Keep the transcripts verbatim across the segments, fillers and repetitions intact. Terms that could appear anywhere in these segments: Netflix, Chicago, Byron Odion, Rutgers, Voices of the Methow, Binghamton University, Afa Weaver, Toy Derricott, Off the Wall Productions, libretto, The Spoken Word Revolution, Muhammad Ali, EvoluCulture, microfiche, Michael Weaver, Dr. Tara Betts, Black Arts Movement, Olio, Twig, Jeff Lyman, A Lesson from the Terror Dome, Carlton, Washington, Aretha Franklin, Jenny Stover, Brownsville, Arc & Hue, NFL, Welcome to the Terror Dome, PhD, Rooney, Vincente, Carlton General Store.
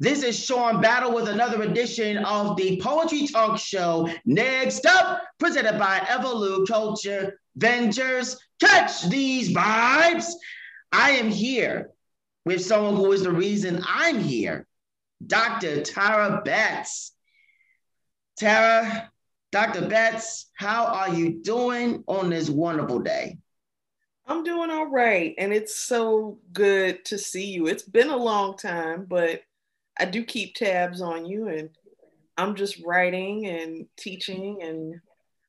This is Sean Battle with another edition of the Poetry Talk Show. Next up, presented by EvoluCulture Ventures. Catch these vibes. I am here with someone who is the reason I'm here, Doctor Tara Betts. Tara, Doctor Betts, how are you doing on this wonderful day? I'm doing all right, and it's so good to see you. It's been a long time, but I do keep tabs on you, and I'm just writing and teaching, and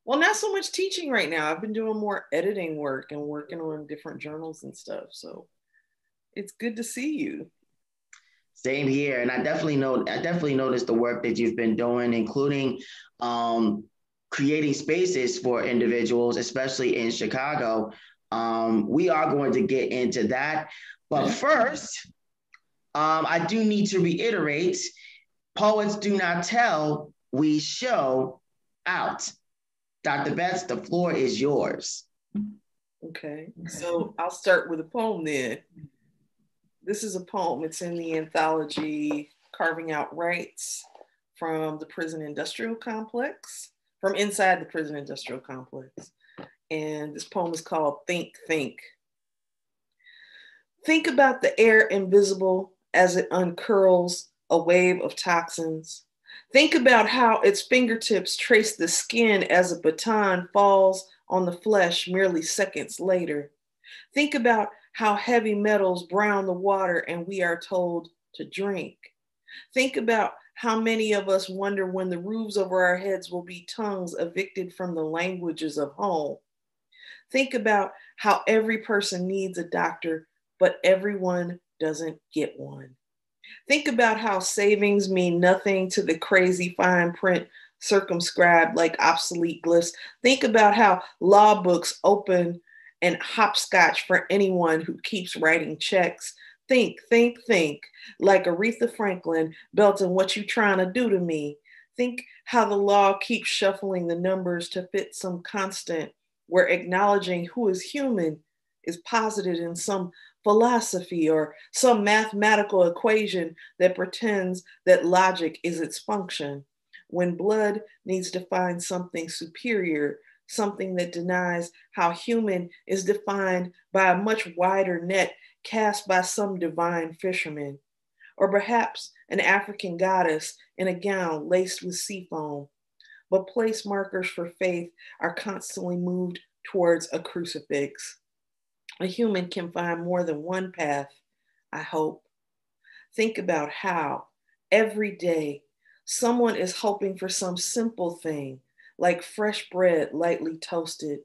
well, not so much teaching right now. I've been doing more editing work and working on different journals and stuff, so it's good to see you. Same here, and I definitely know. I definitely noticed the work that you've been doing, including um, creating spaces for individuals, especially in Chicago. Um, we are going to get into that. But first, um, I do need to reiterate, poets do not tell, we show out. Doctor Betts, the floor is yours. Okay, so I'll start with a poem then. This is a poem, it's in the anthology, Carving Out Rights from the Prison Industrial Complex, from inside the Prison Industrial Complex. And this poem is called Think, Think. Think about the air invisible as it uncurls a wave of toxins. Think about how its fingertips trace the skin as a baton falls on the flesh merely seconds later. Think about how heavy metals brown the water and we are told to drink. Think about how many of us wonder when the roofs over our heads will be tongues evicted from the languages of home. Think about how every person needs a doctor, but everyone doesn't get one. Think about how savings mean nothing to the crazy fine print circumscribed like obsolete glyphs. Think about how law books open and hopscotch for anyone who keeps writing checks. Think, think, think, like Aretha Franklin, Belton, what you trying to do to me? Think how the law keeps shuffling the numbers to fit some constant where acknowledging who is human is posited in some philosophy or some mathematical equation that pretends that logic is its function. When blood needs to find something superior, something that denies how human is defined by a much wider net cast by some divine fisherman, or perhaps an African goddess in a gown laced with sea foam. But place markers for faith are constantly moved towards a crucifix. A human can find more than one path, I hope. Think about how every day someone is hoping for some simple thing, like fresh bread lightly toasted,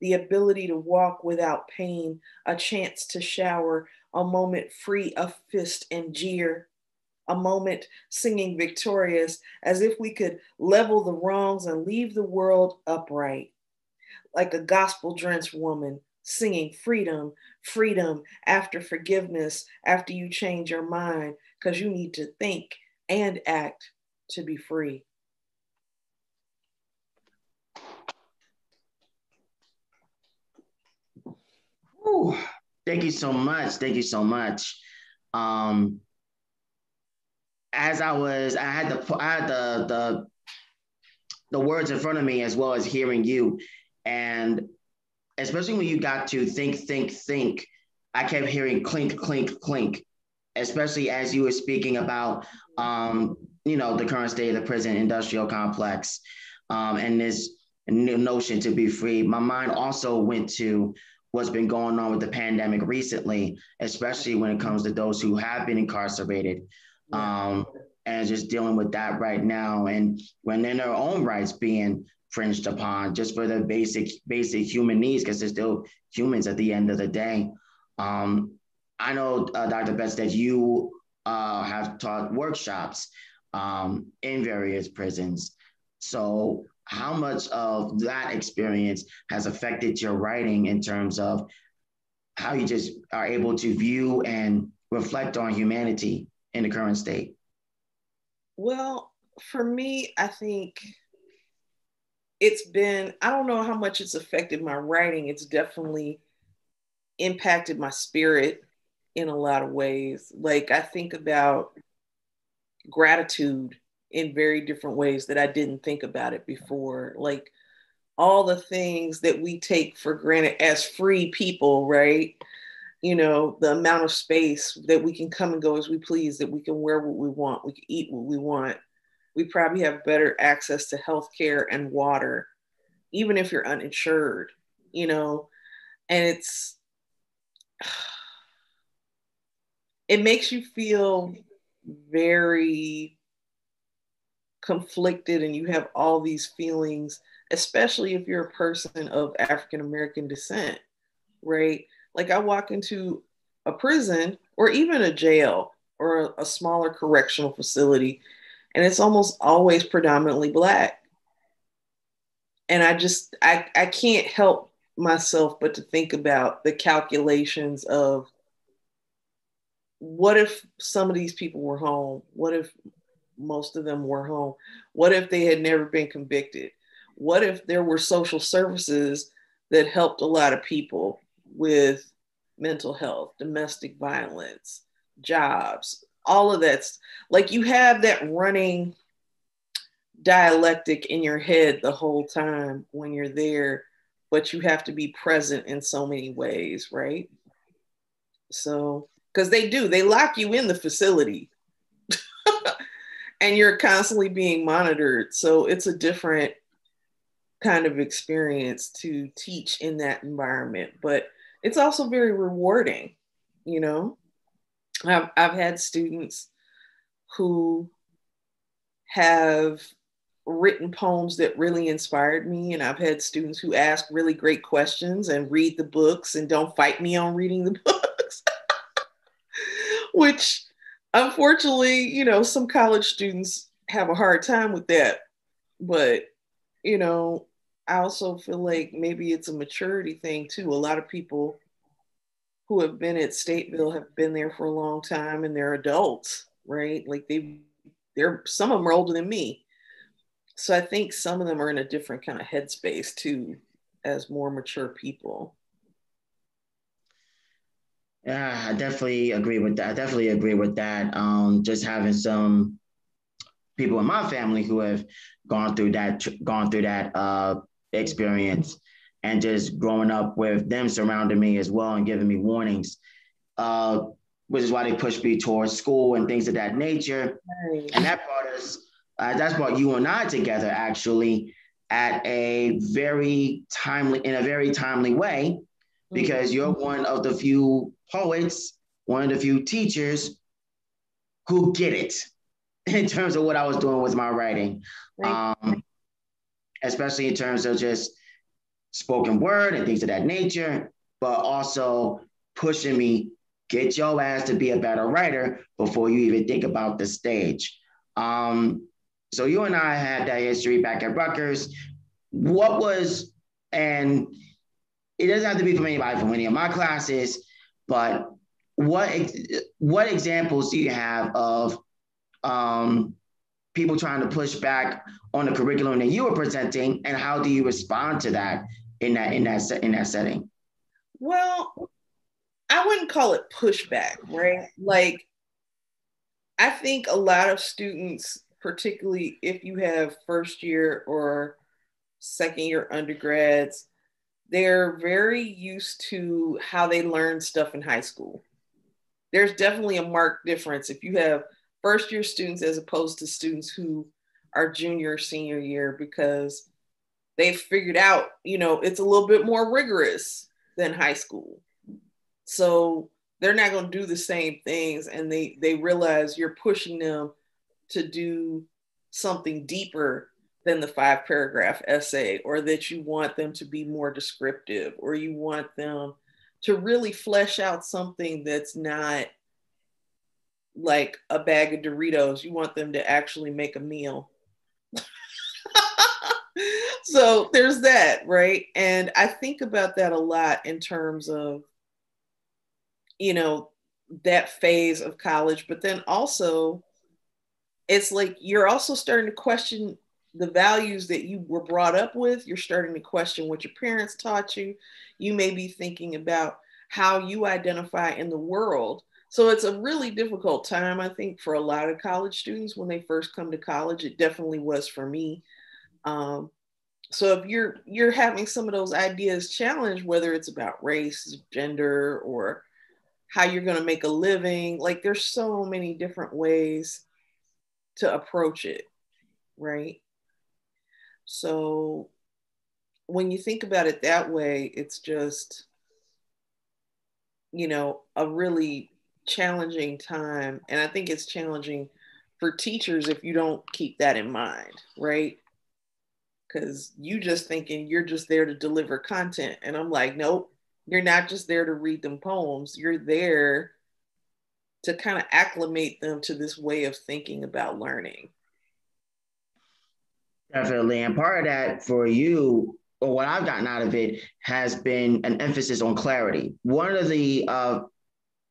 the ability to walk without pain, a chance to shower, a moment free of fist and jeer, a moment singing victorious as if we could level the wrongs and leave the world upright. Like a gospel-drenched woman singing freedom, freedom after forgiveness, after you change your mind, because you need to think and act to be free. Ooh, thank you so much. Thank you so much. Um, as I was, I had the I had the, the the words in front of me as well as hearing you, and especially when you got to think, think, think. I kept hearing clink, clink, clink, especially as you were speaking about, um, you know, the current state of the prison industrial complex, um, and this notion to be free. My mind also went to what's been going on with the pandemic recently, especially when it comes to those who have been incarcerated, um, and just dealing with that right now. And when then their own rights being fringed upon just for the basic, basic human needs, because they're still humans at the end of the day. Um, I know, uh, Doctor Betts, that you uh, have taught workshops um, in various prisons. So how much of that experience has affected your writing in terms of how you just are able to view and reflect on humanity in the current state? Well, for me, I think it's been, I don't know how much it's affected my writing. It's definitely impacted my spirit in a lot of ways. Like I think about gratitude in very different ways that I didn't think about it before. Like all the things that we take for granted as free people, right? You know, the amount of space that we can come and go as we please, that we can wear what we want, we can eat what we want. We probably have better access to healthcare and water, even if you're uninsured, you know, and it's, it makes you feel very conflicted, and you have all these feelings, especially if you're a person of African-American descent, right? Like I walk into a prison or even a jail or a, a smaller correctional facility, and it's almost always predominantly Black. And I just, I, I can't help myself but to think about the calculations of what if some of these people were home? What if most of them were home? What if they had never been convicted? What if there were social services that helped a lot of people with mental health, domestic violence, jobs, all of that's like you have that running dialectic in your head the whole time when you're there, but you have to be present in so many ways, right? So, because they do, they lock you in the facility and you're constantly being monitored. So it's a different kind of experience to teach in that environment, but it's also very rewarding, you know? I've, I've had students who have written poems that really inspired me. And I've had students who ask really great questions and read the books and don't fight me on reading the books, which unfortunately, you know, some college students have a hard time with that. But, you know, I also feel like maybe it's a maturity thing too. A lot of people who have been at Stateville have been there for a long time and they're adults, right? Like they, they're, some of them are older than me. So I think some of them are in a different kind of headspace too, as more mature people. Yeah, I definitely agree with that. I definitely agree with that. Um, just having some people in my family who have gone through that, gone through that uh, experience. And just growing up with them surrounding me as well and giving me warnings, uh, which is why they pushed me towards school and things of that nature. Right. And that brought us, uh, that's brought you and I together actually at a very timely, in a very timely way, because you're one of the few poets, one of the few teachers who get it in terms of what I was doing with my writing. Right. Um, especially in terms of just spoken word and things of that nature, but also pushing me, get your ass to be a better writer before you even think about the stage. Um, so you and I had that history back at Rutgers. What was, and it doesn't have to be from anybody from any of my classes, but what, what examples do you have of um, people trying to push back on the curriculum that you were presenting, and how do you respond to that? In that, in that, in that setting? Well, I wouldn't call it pushback, right? Like, I think a lot of students, particularly if you have first year or second year undergrads, they're very used to how they learn stuff in high school. There's definitely a marked difference if you have first year students as opposed to students who are junior, senior year, because they've figured out, you know, it's a little bit more rigorous than high school. So they're not going to do the same things. And they, they realize you're pushing them to do something deeper than the five paragraph essay, or that you want them to be more descriptive, or you want them to really flesh out something that's not like a bag of Doritos. You want them to actually make a meal. So there's that, right? And I think about that a lot in terms of, you know, that phase of college, but then also it's like, you're also starting to question the values that you were brought up with. You're starting to question what your parents taught you. You may be thinking about how you identify in the world. So it's a really difficult time, I think, for a lot of college students when they first come to college. It definitely was for me. Um, so if you're you're having some of those ideas challenged, whether it's about race, gender, or how you're going to make a living, like there's so many different ways to approach it, right? So when you think about it that way, it's just, you know, a really challenging time. And I think it's challenging for teachers if you don't keep that in mind, right? Because you just thinking you're just there to deliver content. And I'm like, nope, you're not just there to read them poems. You're there to kind of acclimate them to this way of thinking about learning. Definitely. And part of that for you, or what I've gotten out of it, has been an emphasis on clarity. One of the uh,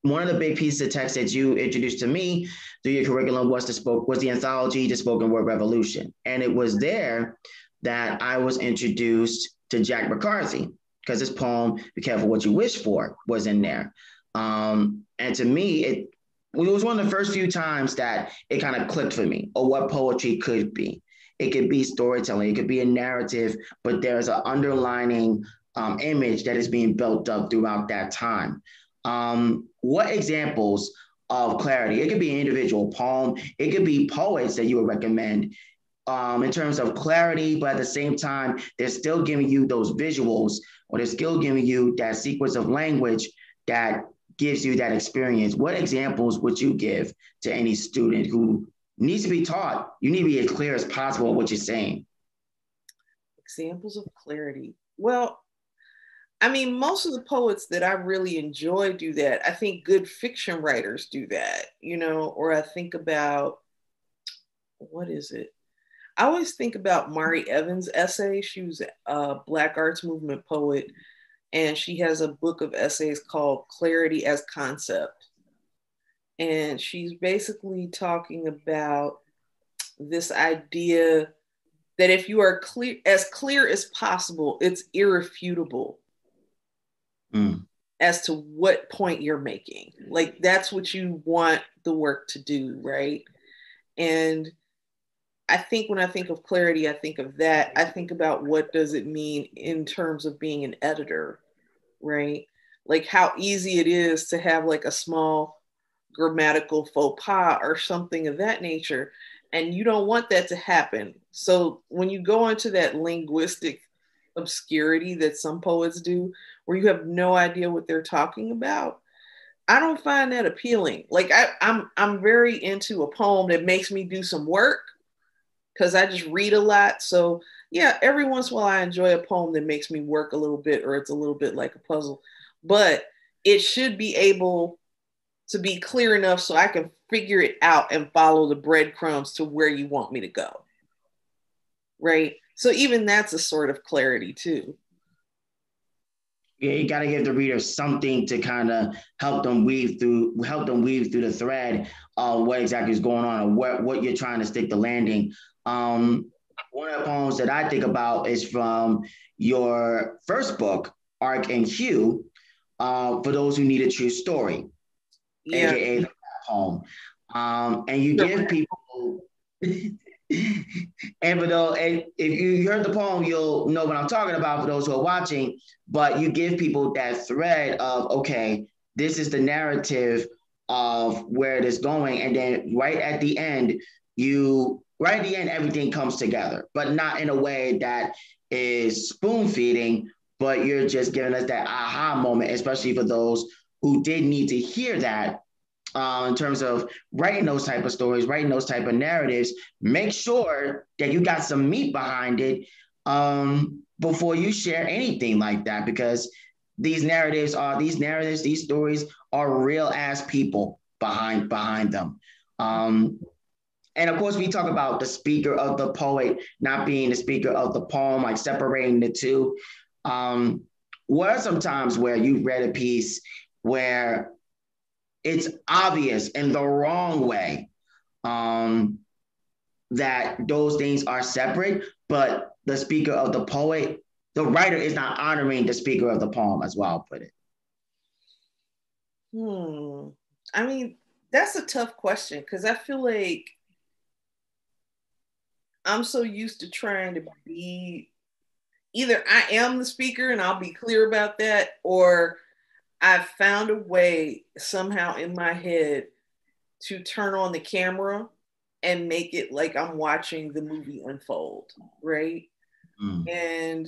one of the big pieces of text that you introduced to me through your curriculum was the spoke was the anthology, The Spoken Word Revolution. And it was there that I was introduced to Jack McCarthy, because his poem, Be Careful What You Wish For, was in there. Um, and to me, it, it was one of the first few times that it kind of clicked for me, or what poetry could be. It could be storytelling, it could be a narrative, but there's an underlining um, image that is being built up throughout that time. Um, what examples of clarity? It could be an individual poem, it could be poets that you would recommend um, in terms of clarity, but at the same time, they're still giving you those visuals, or they're still giving you that sequence of language that gives you that experience. What examples would you give to any student who needs to be taught? You need to be as clear as possible what you're saying. Examples of clarity. Well, I mean, most of the poets that I really enjoy do that. I think good fiction writers do that, you know, or I think about, what is it? I always think about Mari Evans' essay. She was a Black Arts Movement poet, and she has a book of essays called Clarity as Concept. And she's basically talking about this idea that if you are clear, as clear as possible, it's irrefutable mm. as to what point you're making. Like, that's what you want the work to do, right? And I think when I think of clarity, I think of that. I think about what does it mean in terms of being an editor, right? Like how easy it is to have like a small grammatical faux pas or something of that nature, and you don't want that to happen. So when you go into that linguistic obscurity that some poets do, where you have no idea what they're talking about, I don't find that appealing. Like I, I'm, I'm very into a poem that makes me do some work, because I just read a lot. So yeah, every once in a while I enjoy a poem that makes me work a little bit, or it's a little bit like a puzzle, but it should be able to be clear enough so I can figure it out and follow the breadcrumbs to where you want me to go, right? So even that's a sort of clarity too. Yeah, you gotta give the reader something to kind of help them weave through, help them weave through the thread of what exactly is going on, or what, what you're trying to stick the landing. Um, one of the poems that I think about is from your first book, Arc and Hue, uh, For Those Who Need a True Story. Yeah. A K A the home, um, and you give people, and for those, and if you heard the poem, you'll know what I'm talking about. For those who are watching, but you give people that thread of, okay, this is the narrative of where it is going, and then right at the end, you right at the end, everything comes together, but not in a way that is spoon feeding, but you're just giving us that aha moment, especially for those who did need to hear that uh, in terms of writing those type of stories, writing those type of narratives. Make sure that you got some meat behind it um, before you share anything like that, because these narratives are, these narratives, these stories are real ass people behind, behind them. Um, and of course, we talk about the speaker of the poet not being the speaker of the poem, like separating the two. Um, what are some times where you read a piece where it's obvious in the wrong way um, that those things are separate, but the speaker of the poet, the writer is not honoring the speaker of the poem, as well put it? Hmm. I mean, that's a tough question, because I feel like I'm so used to trying to be, either I am the speaker and I'll be clear about that, or I've found a way somehow in my head to turn on the camera and make it like I'm watching the movie unfold, right? Mm. And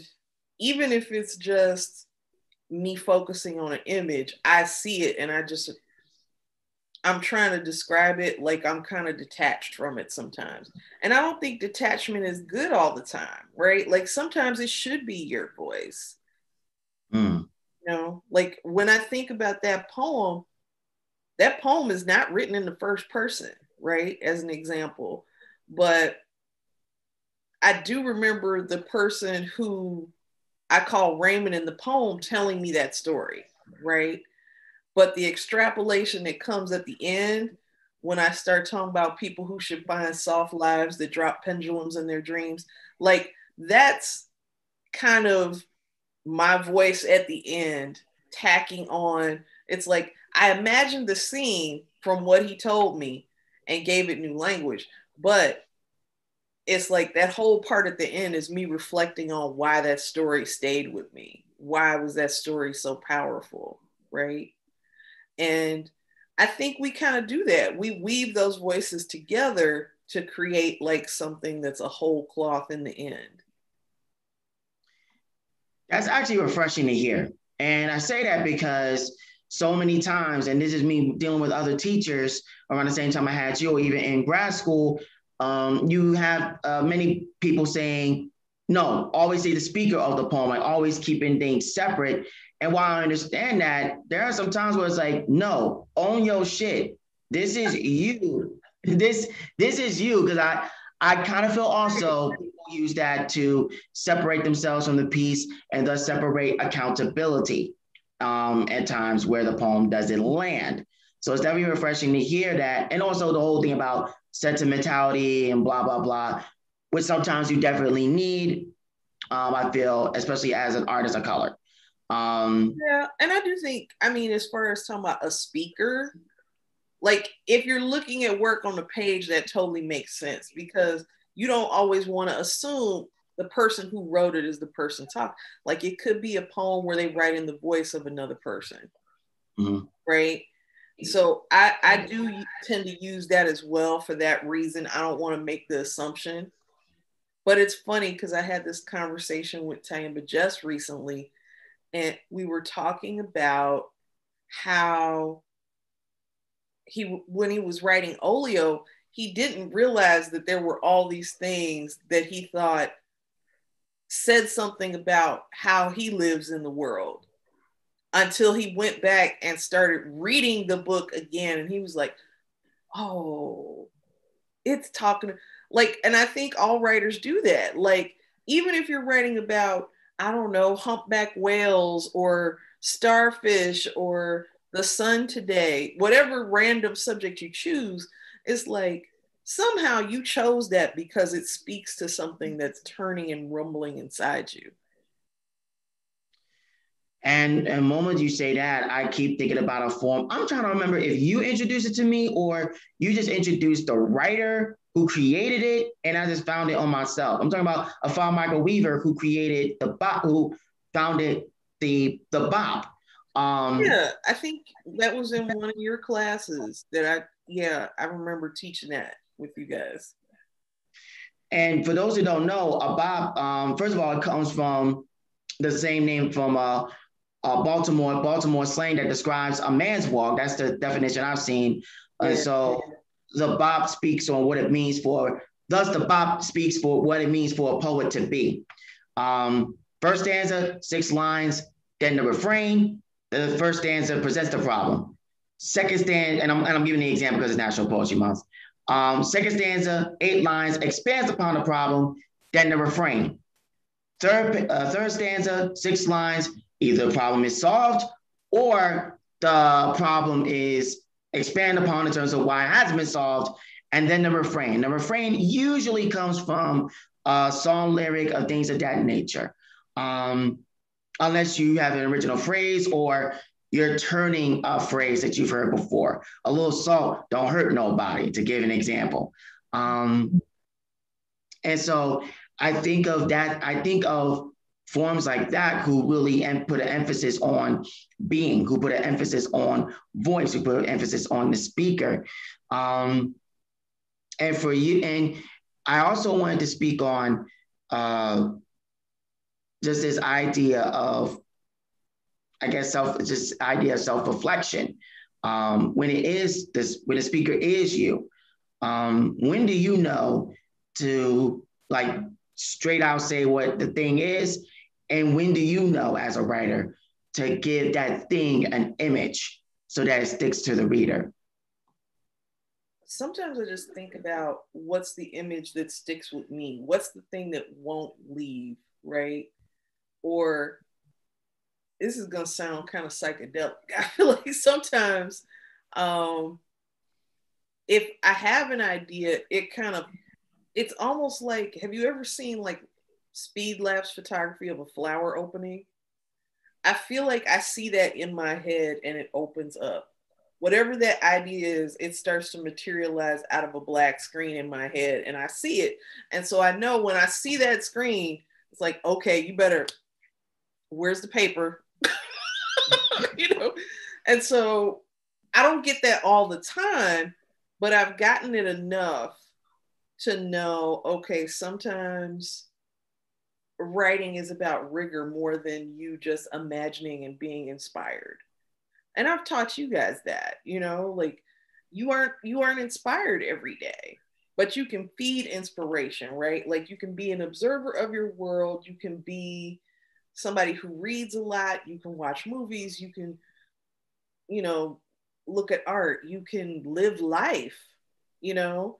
even if it's just me focusing on an image, I see it and I just, I'm trying to describe it like I'm kind of detached from it sometimes. And I don't think detachment is good all the time, right? Like sometimes it should be your voice. Mm. You know, like when I think about that poem, that poem is not written in the first person, right? As an example. But I do remember the person who I call Raymond in the poem telling me that story, right? But the extrapolation that comes at the end, when I start talking about people who should find soft lives that drop pendulums in their dreams, like that's kind of my voice at the end, tacking on. It's like, I imagined the scene from what he told me and gave it new language. But it's like that whole part at the end is me reflecting on why that story stayed with me. Why was that story so powerful, right? And I think we kind of do that. We weave those voices together to create like something that's a whole cloth in the end. That's actually refreshing to hear. And I say that because so many times, and this is me dealing with other teachers around the same time I had you, or even in grad school, um, you have uh, many people saying, no, always say the speaker of the poem, like always keeping things separate. And while I understand that, there are some times where it's like, no, own your shit. This is you. This this is you. Because I, I kind of feel also people use that to separate themselves from the piece and thus separate accountability um, at times where the poem doesn't land. So it's definitely refreshing to hear that. And also the whole thing about sentimentality and blah, blah, blah, which sometimes you definitely need, um, I feel, especially as an artist of color. Um, yeah, and I do think, I mean, as far as talking about a speaker, like if you're looking at work on the page, that totally makes sense, because you don't always want to assume the person who wrote it is the person talking. Like it could be a poem where they write in the voice of another person, mm-hmm. right? So I, I do tend to use that as well for that reason. I don't want to make the assumption. But it's funny because I had this conversation with Tayamba just recently, and we were talking about how he, when he was writing Olio, he didn't realize that there were all these things that he thought said something about how he lives in the world until he went back and started reading the book again. And he was like, oh, it's talking like, and I think all writers do that. Like, even if you're writing about, I don't know, humpback whales or starfish or the sun today, whatever random subject you choose, it's like somehow you chose that because it speaks to something that's turning and rumbling inside you. And the moment you say that, I keep thinking about a form. I'm trying to remember if you introduced it to me or you just introduced the writer who created it, and I just found it on myself. I'm talking about I found Michael Weaver, who created the bop, who founded the the bop. Um, yeah, I think that was in one of your classes that I, yeah, I remember teaching that with you guys. And for those who don't know, a bop, um, first of all, it comes from the same name from uh, uh, Baltimore, Baltimore slang that describes a man's walk. That's the definition I've seen. Yeah. And so, the bop speaks on what it means for, thus the bop speaks for what it means for a poet to be. Um, first stanza, six lines, then the refrain. The first stanza presents the problem. Second stanza, and I'm, and I'm giving the example because it's National Poetry Month. Um, second stanza, eight lines, expands upon the problem, then the refrain. Third, uh, third stanza, six lines, either the problem is solved or the problem is expand upon in terms of why it hasn't been solved, and then the refrain. The refrain usually comes from a song lyric or things of that nature, um, unless you have an original phrase or you're turning a phrase that you've heard before. A little salt don't hurt nobody, to give an example. Um, and so I think of that, I think of forms like that who really put an emphasis on being, who put an emphasis on voice, who put an emphasis on the speaker. Um, and for you, and I also wanted to speak on uh, just this idea of, I guess, self, just idea of self-reflection. Um, when it is this, when the speaker is you, um, when do you know to like straight out say what the thing is? And when do you know as a writer to give that thing an image so that it sticks to the reader? Sometimes I just think about what's the image that sticks with me? What's the thing that won't leave, right? Or this is gonna sound kind of psychedelic. I feel like sometimes um, if I have an idea, it kind of, it's almost like, have you ever seen like speed lapse photography of a flower opening? I feel like I see that in my head and it opens up. Whatever that idea is, it starts to materialize out of a black screen in my head and I see it. And so I know when I see that screen, it's like, okay, you better, where's the paper? You know? And so I don't get that all the time, but I've gotten it enough to know, okay, sometimes writing is about rigor more than you just imagining and being inspired. And I've taught you guys that, you know, like you aren't, you aren't inspired every day, but you can feed inspiration, right? Like you can be an observer of your world. You can be somebody who reads a lot. You can watch movies. You can, you know, look at art. You can live life, you know,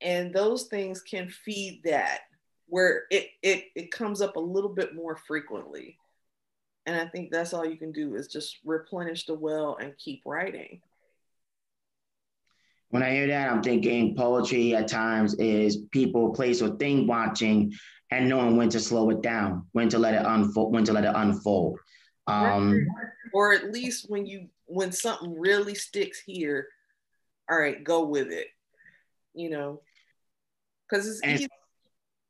and those things can feed that where it, it, it comes up a little bit more frequently. And I think that's all you can do is just replenish the well and keep writing. When I hear that, I'm thinking poetry at times is people, place, or thing watching and knowing when to slow it down, when to let it unfold, when to let it unfold. Um, or at least when you, when something really sticks here, all right, go with it. You know, because it's easy.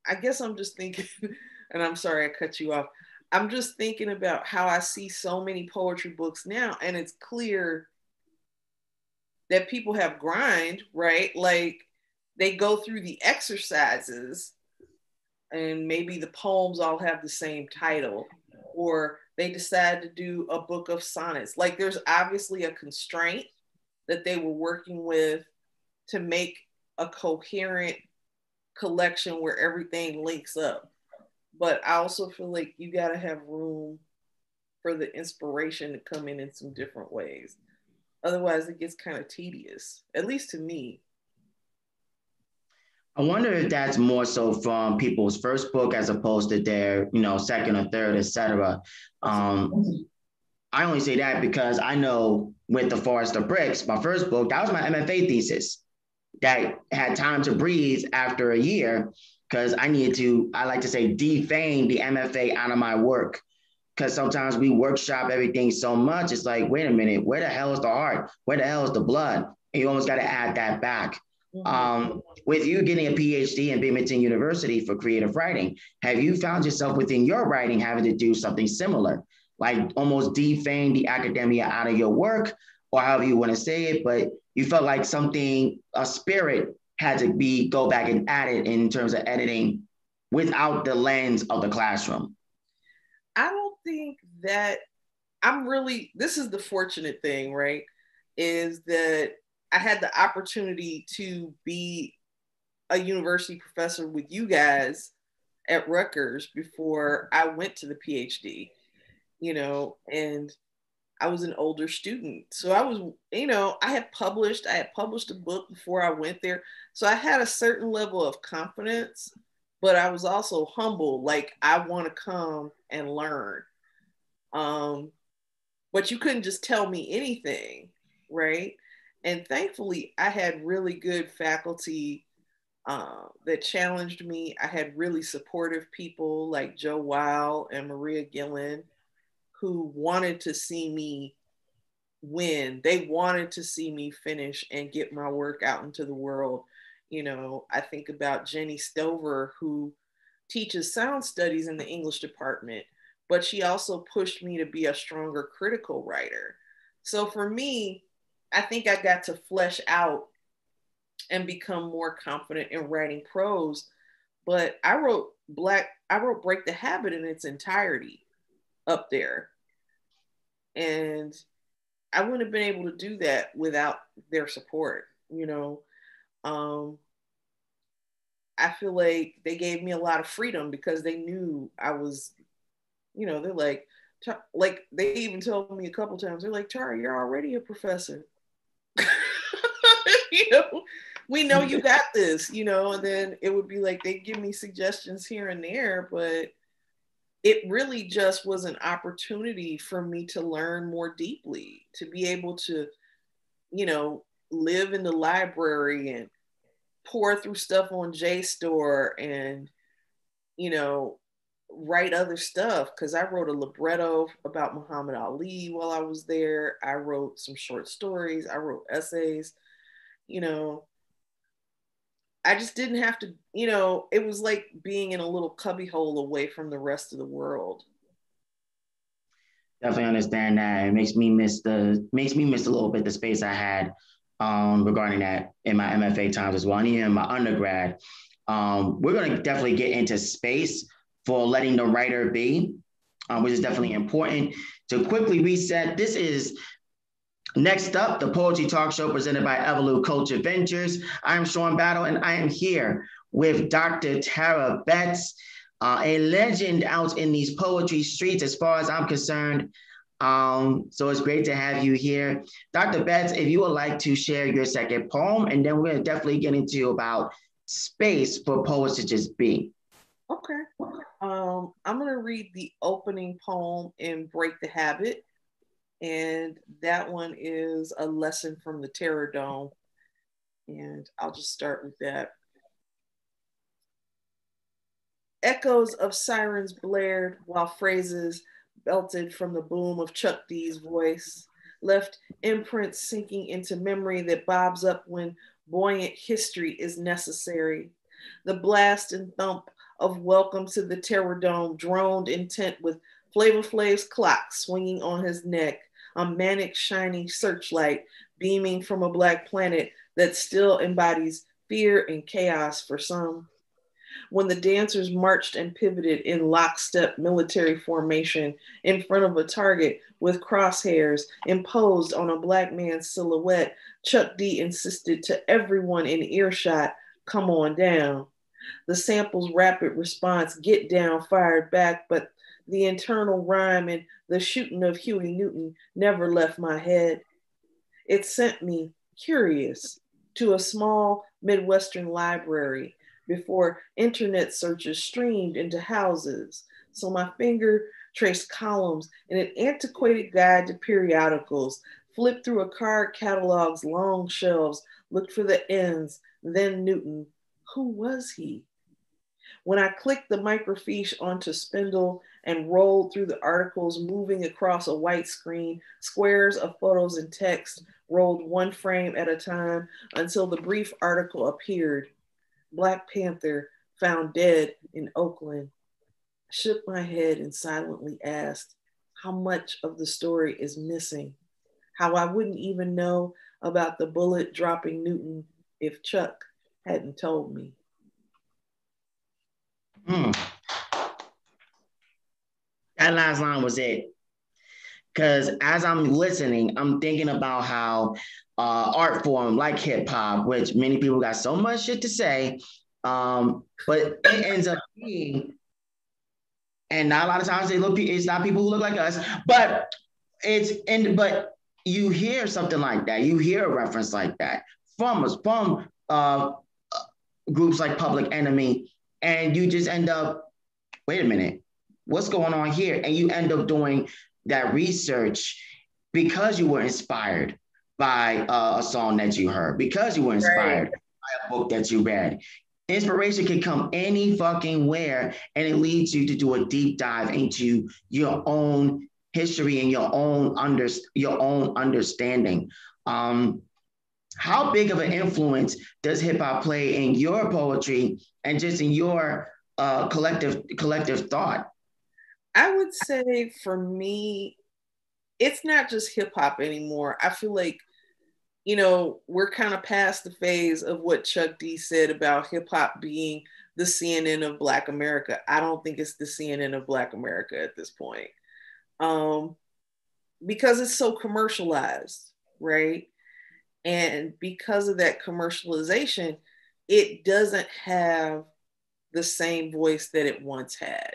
I guess I'm just thinking, and I'm sorry I cut you off. I'm just thinking about how I see so many poetry books now, and it's clear that people have grind, right? Like they go through the exercises and maybe the poems all have the same title, or they decide to do a book of sonnets. Like there's obviously a constraint that they were working with to make a coherent collection where everything links up. But I also feel like you gotta have room for the inspiration to come in in some different ways. Otherwise it gets kind of tedious, at least to me. I wonder if that's more so from people's first book as opposed to their, you know, second or third, et cetera. Um, I only say that because I know with The Forest of Bricks, my first book, that was my M F A thesis that had time to breathe after a year. Because I needed to, I like to say, defame the M F A out of my work. Because sometimes we workshop everything so much, it's like, wait a minute, where the hell is the heart? Where the hell is the blood? And you almost got to add that back. Mm-hmm. Um, with you getting a P H D in Binghamton University for creative writing, have you found yourself within your writing having to do something similar? Like almost defame the academia out of your work, or however you want to say it, but you felt like something, a spirit, had to be go back and add it in terms of editing without the lens of the classroom? I don't think that I'm really, this is the fortunate thing, right? Is that I had the opportunity to be a university professor with you guys at Rutgers before I went to the P H D, you know, and I was an older student. So I was, you know, I had published, I had published a book before I went there. So I had a certain level of confidence, but I was also humble. Like I want to come and learn. Um, but you couldn't just tell me anything, right? And thankfully I had really good faculty uh, that challenged me. I had really supportive people like Joe Weil and Maria Gillen, who wanted to see me win. They wanted to see me finish and get my work out into the world. You know, I think about Jenny Stover, who teaches sound studies in the English department, but she also pushed me to be a stronger critical writer. So for me, I think I got to flesh out and become more confident in writing prose. But I wrote Black, I wrote Break the Habit in its entirety up there. And I wouldn't have been able to do that without their support, you know. Um, I feel like they gave me a lot of freedom because they knew I was, you know, they're like, like they even told me a couple times, they're like, Tara, you're already a professor. You know, we know you got this, you know, and then it would be like, they give me suggestions here and there, but it really just was an opportunity for me to learn more deeply, to be able to, you know, live in the library and pour through stuff on J STOR and, you know, write other stuff. Cause I wrote a libretto about Muhammad Ali while I was there. I wrote some short stories. I wrote essays, you know, I just didn't have to, you know, it was like being in a little cubbyhole away from the rest of the world. Definitely understand that. It makes me miss the, makes me miss a little bit the space I had Um, regarding that in my M F A times as well, and even in my undergrad. Um, we're going to definitely get into space for letting the writer be, um, which is definitely important. To quickly reset, this is Next Up, the Poetry Talk Show presented by EvoluCulture Ventures. I'm Sean Battle, and I am here with Doctor Tara Betts, uh, a legend out in these poetry streets as far as I'm concerned. Um, so it's great to have you here. Doctor Betts, if you would like to share your second poem, and then we're going to definitely get into about space for poets to just be. Okay. Um, I'm going to read the opening poem in Break the Habit. And that one is A Lesson from the Terror Dome. And I'll just start with that. Echoes of sirens blared while phrases belted from the boom of Chuck D's voice, left imprints sinking into memory that bobs up when buoyant history is necessary. The blast and thump of Welcome to the Terror Dome droned intent with Flavor Flav's clock swinging on his neck, a manic shiny searchlight beaming from a black planet that still embodies fear and chaos for some. When the dancers marched and pivoted in lockstep military formation in front of a target with crosshairs imposed on a black man's silhouette, Chuck D insisted to everyone in earshot, come on down. The sample's rapid response, get down, fired back, but the internal rhyme and the shooting of Huey Newton never left my head. It sent me, curious, to a small Midwestern library before internet searches streamed into houses. So my finger traced columns in an antiquated guide to periodicals, flipped through a card catalog's long shelves, looked for the ends, then Newton. Who was he? When I clicked the microfiche onto Spindle and rolled through the articles, moving across a white screen, squares of photos and text rolled one frame at a time until the brief article appeared. Black Panther found dead in Oakland. I shook my head and silently asked how much of the story is missing, how I wouldn't even know about the bullet dropping Newton if Chuck hadn't told me. Mm. That last line was it. Because as I'm listening, I'm thinking about how uh, art form like hip hop, which many people got so much shit to say, um, but it ends up being, and not a lot of times they look, it's not people who look like us, but it's, and but you hear something like that, you hear a reference like that from us, from uh, groups like Public Enemy, and you just end up, wait a minute, what's going on here? And you end up doing that research because you were inspired by uh, a song that you heard, because you were inspired right. by a book that you read. Inspiration can come any fucking where, and it leads you to do a deep dive into your own history and your own under, your own understanding. Um, how big of an influence does hip hop play in your poetry and just in your uh, collective collective thought? I would say for me, it's not just hip hop anymore. I feel like, you know, we're kind of past the phase of what Chuck D said about hip hop being the C N N of Black America. I don't think it's the C N N of Black America at this point, um, because it's so commercialized, right? And because of that commercialization, it doesn't have the same voice that it once had.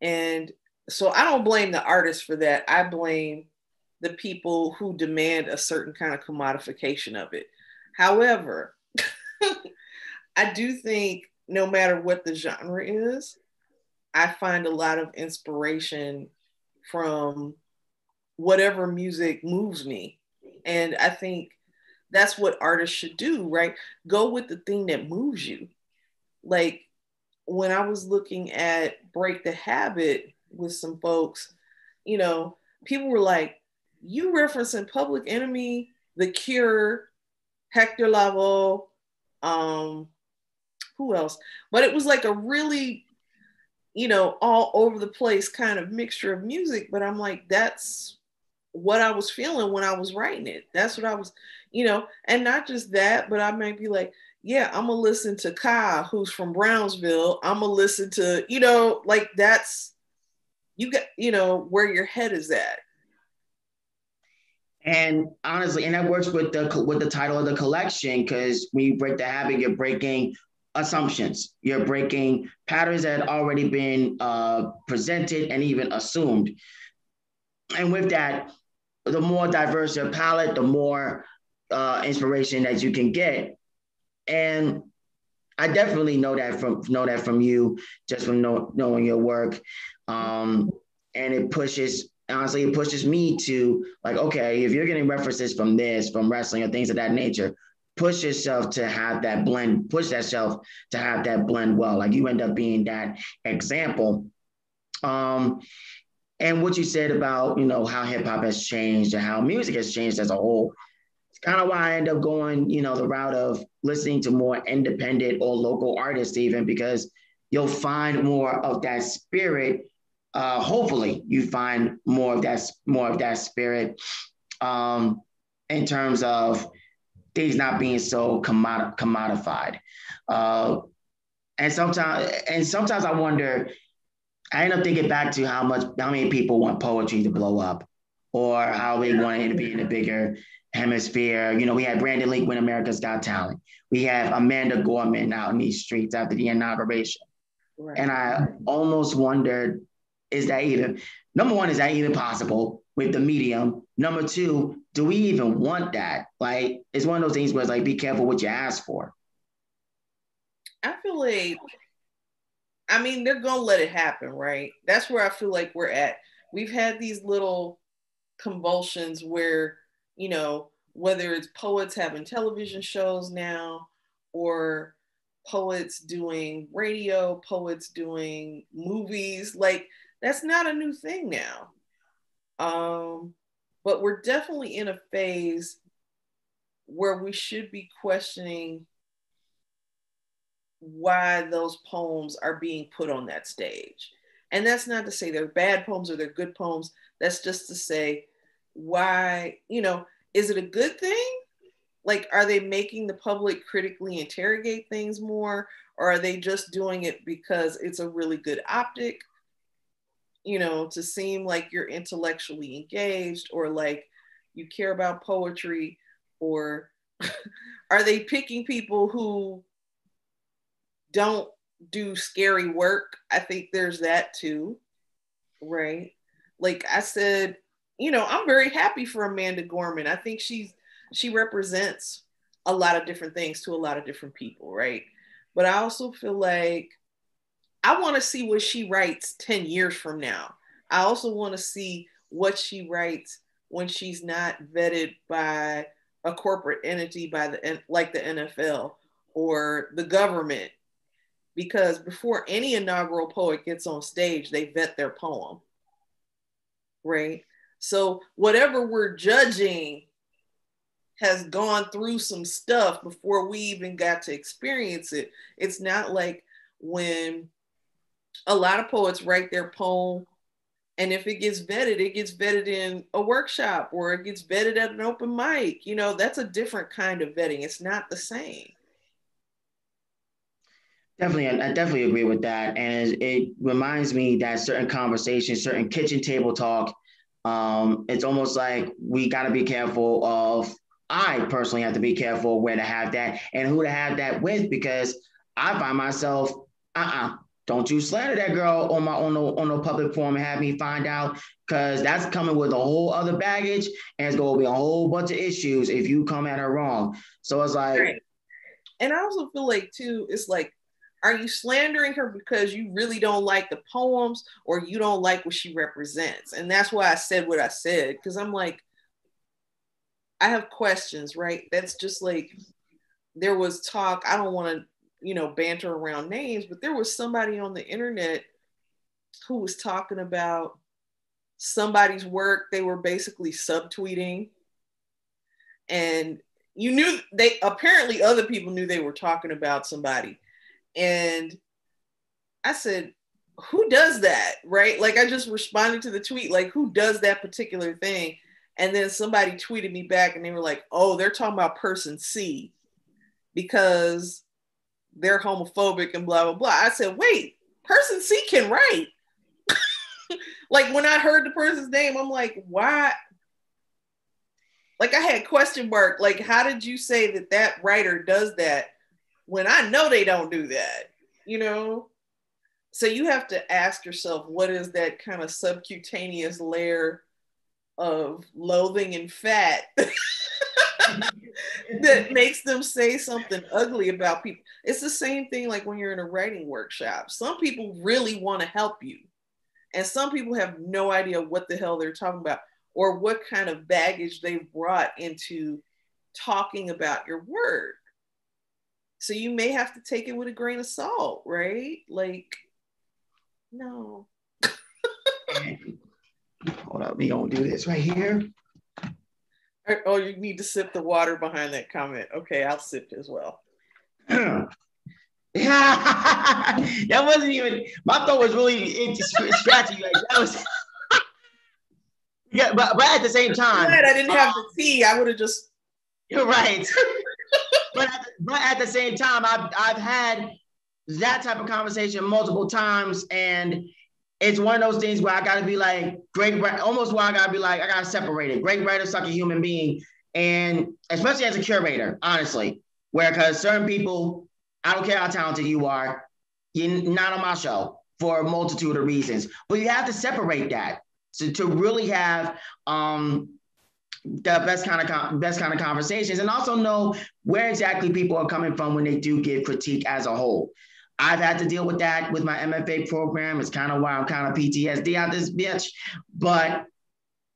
And so I don't blame the artists for that. I blame the people who demand a certain kind of commodification of it. However, I do think no matter what the genre is, I find a lot of inspiration from whatever music moves me. And I think that's what artists should do, right? Go with the thing that moves you. Like when I was looking at Break the Habit with some folks, you know, people were like, you referencing Public Enemy, The Cure, Hector Lavoe, um, who else? But it was like a really, you know, all over the place kind of mixture of music. But I'm like, that's what I was feeling when I was writing it. That's what I was, you know, and not just that, but I might be like, yeah, I'm going to listen to Kai, who's from Brownsville. I'm going to listen to, you know, like that's, you got, you know, where your head is at. And honestly, and that works with the with the title of the collection, because when you break the habit, you're breaking assumptions. You're breaking patterns that had already been uh, presented and even assumed. And with that, the more diverse your palette, the more uh, inspiration that you can get. And I definitely know that from know that from you, just from know, knowing your work, um, and it pushes. Honestly, it pushes me to like, okay, if you're getting references from this, from wrestling or things of that nature, push yourself to have that blend, push yourself to have that blend well. Like you end up being that example. Um, and what you said about, you know, how hip hop has changed and how music has changed as a whole, it's kind of why I end up going, you know, the route of listening to more independent or local artists even, because you'll find more of that spirit. Uh, hopefully you find more of that, more of that spirit um, in terms of things not being so commod- commodified. Uh, and sometimes, and sometimes I wonder, I end up thinking back to how much, how many people want poetry to blow up or how we want it to be in a bigger hemisphere. You know, we had Brandon Leake win America's Got Talent. We have Amanda Gorman out in these streets after the inauguration. Right. And I almost wondered, is that even, number one, is that even possible with the medium? Number two, do we even want that? Like, it's one of those things where it's like, be careful what you ask for. I feel like, I mean, they're going to let it happen, right? That's where I feel like we're at. We've had these little convulsions where, you know, whether it's poets having television shows now or poets doing radio, poets doing movies, like, that's not a new thing now. Um, but we're definitely in a phase where we should be questioning why those poems are being put on that stage. And that's not to say they're bad poems or they're good poems. That's just to say, why, you know, is it a good thing? Like, are they making the public critically interrogate things more? Or are they just doing it because it's a really good optic? You know, to seem like you're intellectually engaged or like you care about poetry, or are they picking people who don't do scary work? I think there's that too, right? Like I said, you know, I'm very happy for Amanda Gorman. I think she's, she represents a lot of different things to a lot of different people, right? But I also feel like I want to see what she writes ten years from now. I also want to see what she writes when she's not vetted by a corporate entity, by the like the N F L or the government. Because before any inaugural poet gets on stage, they vet their poem, right? So whatever we're judging has gone through some stuff before we even got to experience it. It's not like when a lot of poets write their poem, and if it gets vetted, it gets vetted in a workshop or it gets vetted at an open mic. You know, that's a different kind of vetting. It's not the same. Definitely, I definitely agree with that. And it reminds me that certain conversations, certain kitchen table talk, um, it's almost like we got to be careful of, I personally have to be careful where to have that and who to have that with, because I find myself, uh-uh, don't you slander that girl on my own on no public forum and have me find out, because that's coming with a whole other baggage and it's going to be a whole bunch of issues if you come at her wrong. So it's like... Right. And I also feel like too, it's like, are you slandering her because you really don't like the poems or you don't like what she represents? And that's why I said what I said, because I'm like, I have questions, right? That's just like, there was talk, I don't want to, you know, banter around names, but there was somebody on the internet who was talking about somebody's work. They were basically subtweeting, and you knew they, apparently other people knew they were talking about somebody. And I said, who does that, right? Like, I just responded to the tweet, like, who does that particular thing? And then somebody tweeted me back and they were like, oh, they're talking about person C because they're homophobic and blah, blah, blah. I said, wait, person C can write. Like, when I heard the person's name, I'm like, why? Like, I had question mark. Like, how did you say that that writer does that when I know they don't do that, you know? So you have to ask yourself, what is that kind of subcutaneous layer of loathing and fat that makes them say something ugly about people? It's the same thing like when you're in a writing workshop. Some people really want to help you, and some people have no idea what the hell they're talking about or what kind of baggage they brought into talking about your work. So you may have to take it with a grain of salt, right? Like, no. Hold up, we don't do this right here. Oh, you need to sip the water behind that comment. Okay, I'll sip as well. That wasn't even, my throat was really scratchy. Like, that was, yeah, but, but at the same time. I'm glad I didn't have the tea. I would have just. You're right. But at, the, but at the same time, I've, I've had that type of conversation multiple times. And it's one of those things where I got to be like, great, almost where I got to be like, I got to separate it. Great writer, suck a human being. And especially as a curator, honestly, where because certain people, I don't care how talented you are, you're not on my show for a multitude of reasons. But you have to separate that to, to really have... Um, the best kind of best kind of conversations, and also know where exactly people are coming from when they do give critique as a whole. I've had to deal with that with my M F A program. It's kind of why I'm kind of P T S D out this bitch. But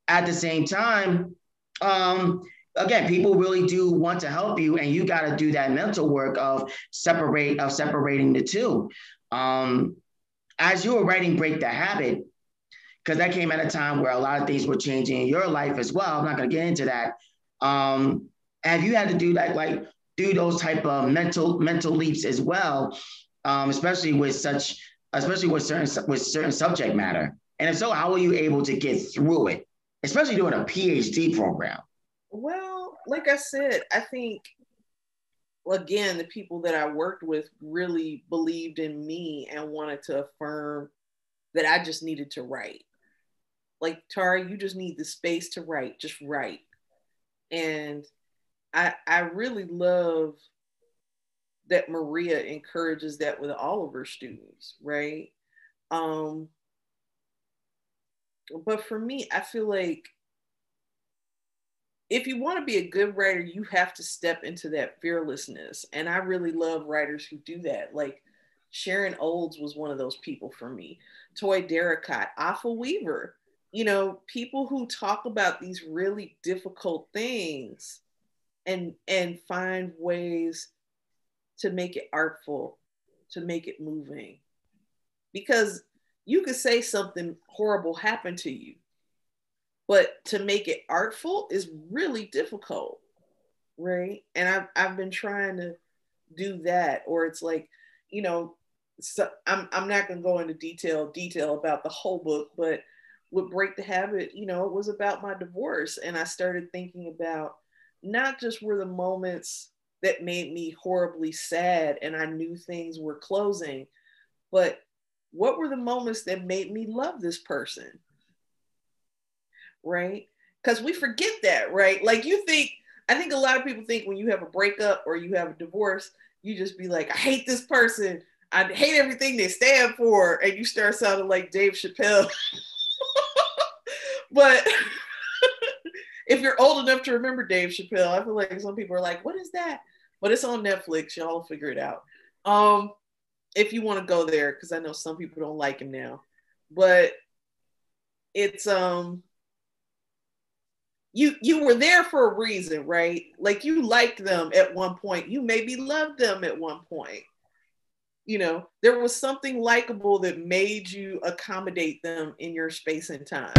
at the same time, um, again, people really do want to help you, and you got to do that mental work of separate of separating the two. Um, as you were writing Break the Habit, because that came at a time where a lot of things were changing in your life as well. I'm not going to get into that. Um, have you had to do that, like do those type of mental mental leaps as well, um, especially with such, especially with certain with certain subject matter? And if so, how were you able to get through it, especially doing a P H D program? Well, like I said, I think again the people that I worked with really believed in me and wanted to affirm that I just needed to write. Like, Tara, you just need the space to write, just write. And I, I really love that Maria encourages that with all of her students, right? Um, but for me, I feel like if you want to be a good writer, you have to step into that fearlessness. And I really love writers who do that. Like, Sharon Olds was one of those people for me. Toy Derricott, Afa Weaver, you know, people who talk about these really difficult things and, and find ways to make it artful, to make it moving. Because you could say something horrible happened to you, but to make it artful is really difficult, right? And I've, I've been trying to do that, or it's like, you know, so I'm, I'm not going to go into detail detail about the whole book, but with Break the Habit, you know, it was about my divorce. And I started thinking about not just were the moments that made me horribly sad and I knew things were closing, but what were the moments that made me love this person, right? Because we forget that, right? Like you think, I think a lot of people think when you have a breakup or you have a divorce, you just be like, I hate this person. I hate everything they stand for. And you start sounding like Dave Chappelle. But if you're old enough to remember Dave Chappelle, I feel like some people are like, what is that? But it's on Netflix. Y'all figure it out. Um, if you want to go there, because I know some people don't like him now. But it's, um, you you were there for a reason, right? Like you liked them at one point. You maybe loved them at one point. You know, there was something likable that made you accommodate them in your space and time.